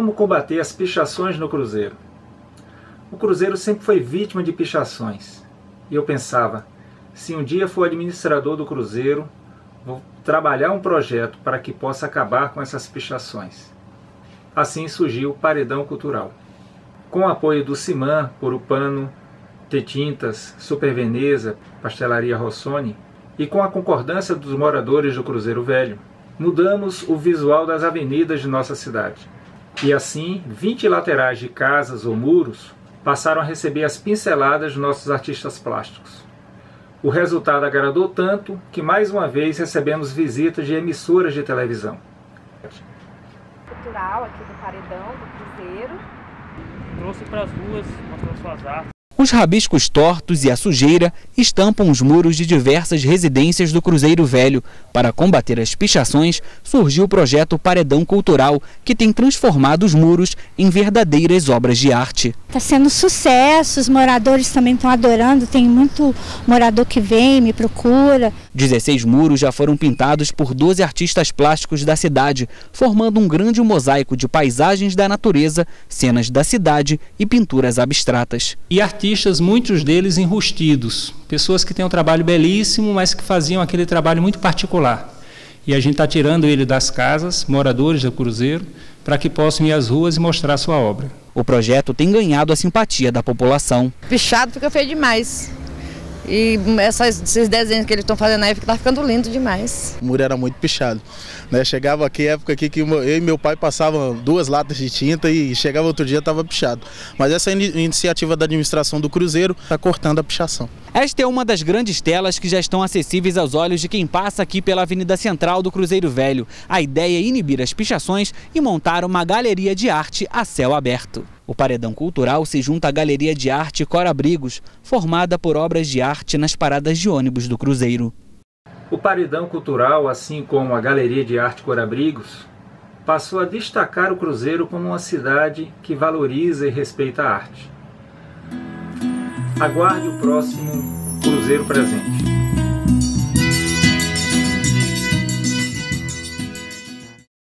Como combater as pichações no Cruzeiro? O Cruzeiro sempre foi vítima de pichações. E eu pensava, se um dia for administrador do Cruzeiro, vou trabalhar um projeto para que possa acabar com essas pichações. Assim surgiu o Paredão Cultural. Com o apoio do Siman, Purupano, Tetintas, Super Veneza, Pastelaria Rossoni e com a concordância dos moradores do Cruzeiro Velho, mudamos o visual das avenidas de nossa cidade. E assim, 20 laterais de casas ou muros passaram a receber as pinceladas de nossos artistas plásticos. O resultado agradou tanto que mais uma vez recebemos visitas de emissoras de televisão. Cultural aqui do Paredão, do Cruzeiro. Trouxe para as ruas, mostrou suas artes. Os rabiscos tortos e a sujeira estampam os muros de diversas residências do Cruzeiro Velho. Para combater as pichações, surgiu o projeto Paredão Cultural, que tem transformado os muros em verdadeiras obras de arte. Está sendo sucesso, os moradores também estão adorando, tem muito morador que vem, me procura. 16 muros já foram pintados por 12 artistas plásticos da cidade, formando um grande mosaico de paisagens da natureza, cenas da cidade e pinturas abstratas. E artistas, muitos deles enrustidos, pessoas que têm um trabalho belíssimo, mas que faziam aquele trabalho muito particular. E a gente está tirando ele das casas, moradores do Cruzeiro, para que possam ir às ruas e mostrar sua obra. O projeto tem ganhado a simpatia da população. Pichado fica feio demais. E esses desenhos que eles estão fazendo aí está ficando lindo demais. O muro era muito pichado, né? Chegava aqui, época aqui que eu e meu pai passavam 2 latas de tinta e chegava outro dia estava pichado. Mas essa iniciativa da administração do Cruzeiro está cortando a pichação. Esta é uma das grandes telas que já estão acessíveis aos olhos de quem passa aqui pela Avenida Central do Cruzeiro Velho. A ideia é inibir as pichações e montar uma galeria de arte a céu aberto. O Paredão Cultural se junta à Galeria de Arte Corabrigos, formada por obras de arte nas paradas de ônibus do Cruzeiro. O Paredão Cultural, assim como a Galeria de Arte Corabrigos, passou a destacar o Cruzeiro como uma cidade que valoriza e respeita a arte. Aguarde o próximo Cruzeiro Presente.